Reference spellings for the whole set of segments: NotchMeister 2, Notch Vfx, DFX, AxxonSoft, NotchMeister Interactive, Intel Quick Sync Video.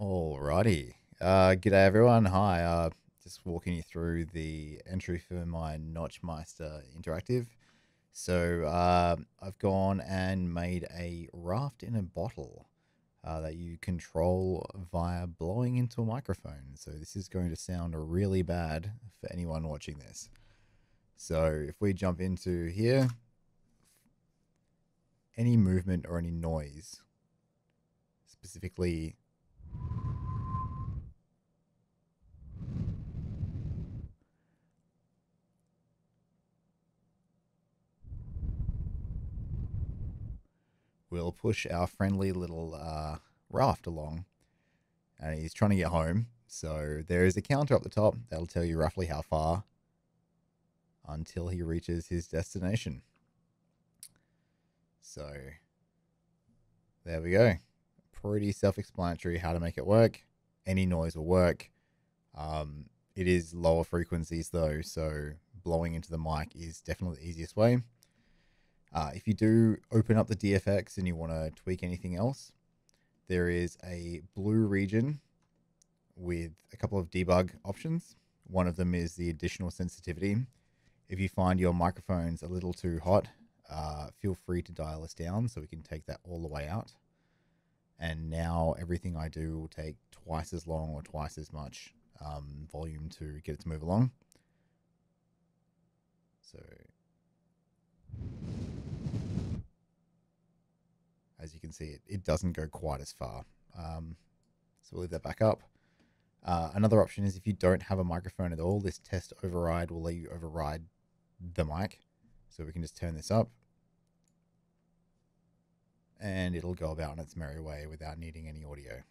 Alrighty, g'day everyone. Hi, just walking you through the entry for my NotchMeister Interactive. So I've gone and made a raft in a bottle that you control via blowing into a microphone. So this is going to sound really bad for anyone watching this. So if we jump into here, any movement or any noise, specifically we'll push our friendly little raft along, and he's trying to get home. So there is a counter up the top that'll tell you roughly how far until he reaches his destination. So there we go. Pretty self-explanatory how to make it work. Any noise will work. It is lower frequencies though, so blowing into the mic is definitely the easiest way. If you do open up the DFX and you want to tweak anything else, there is a blue region with a couple of debug options. One of them is the additional sensitivity. If you find your microphone's a little too hot, feel free to dial this down so we can take that all the way out. And now everything I do will take twice as long or twice as much volume to get it to move along. So as you can see, it doesn't go quite as far. So we'll leave that back up. Another option is if you don't have a microphone at all, this test override will let you override the mic. So we can just turn this up and it'll go about in its merry way without needing any audio.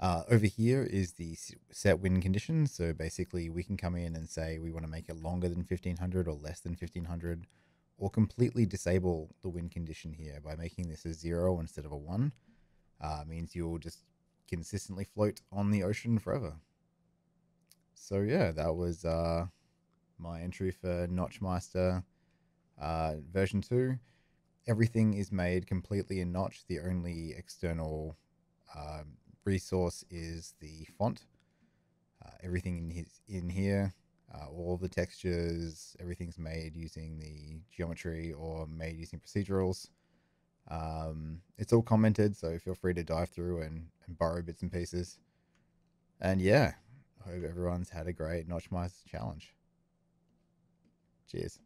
Over here is the set win condition. So basically we can come in and say we want to make it longer than 1500 or less than 1500, or completely disable the win condition here by making this a 0 instead of a 1. Means you'll just consistently float on the ocean forever. So yeah, that was my entry for NotchMeister version 2. Everything is made completely in Notch. The only external resource is the font. Everything in here, all the textures, everything's made using the geometry or made using procedurals. It's all commented, so feel free to dive through and borrow bits and pieces. And yeah, I hope everyone's had a great NotchMeister challenge. Cheers.